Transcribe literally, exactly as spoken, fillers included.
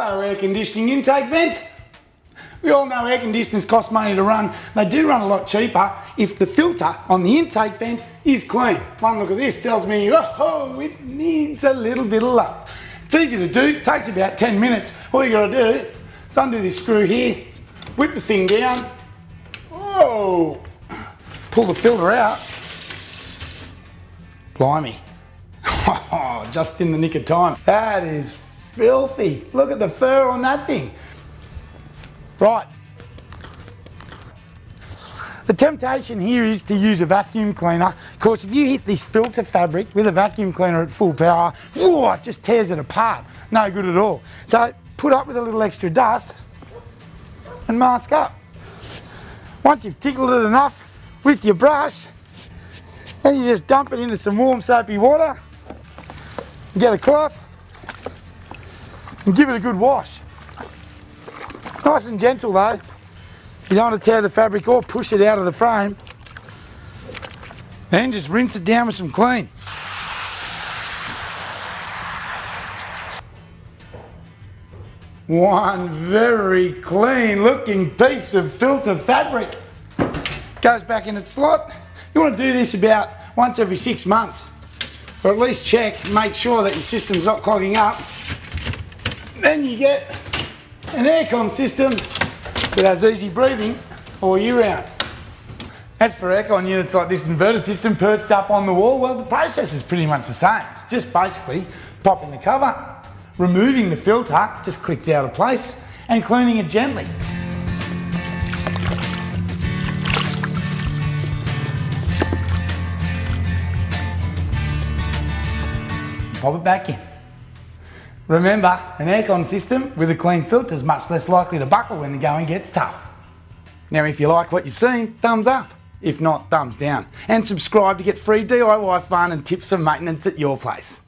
our air conditioning intake vent. We all know air conditioners cost money to run. They do run a lot cheaper if the filter on the intake vent is clean. One look at this tells me, oh, it needs a little bit of love. It's easy to do, takes about ten minutes. All you gotta do is undo this screw here, whip the thing down, oh, pull the filter out. Blimey, just in the nick of time. That is filthy. Look at the fur on that thing. Right, the temptation here is to use a vacuum cleaner. Of course, if you hit this filter fabric with a vacuum cleaner at full power, whoa, it just tears it apart. No good at all. So put up with a little extra dust and mask up. Once you've tickled it enough with your brush, then you just dump it into some warm soapy water, get a cloth and give it a good wash. Nice and gentle though, you don't want to tear the fabric or push it out of the frame. Then just rinse it down with some clean. One very clean looking piece of filter fabric. Goes back in its slot. You want to do this about once every six months. Or at least check, make sure that your system's not clogging up. Then you get an aircon system that has easy breathing all year round. As for aircon units like this inverter system perched up on the wall, well, the process is pretty much the same. It's just basically popping the cover, removing the filter, just clicks out of place, and cleaning it gently. Pop it back in. Remember, an aircon system with a clean filter is much less likely to buckle when the going gets tough. Now, if you like what you've seen, thumbs up. If not, thumbs down. And subscribe to get free D I Y fun and tips for maintenance at your place.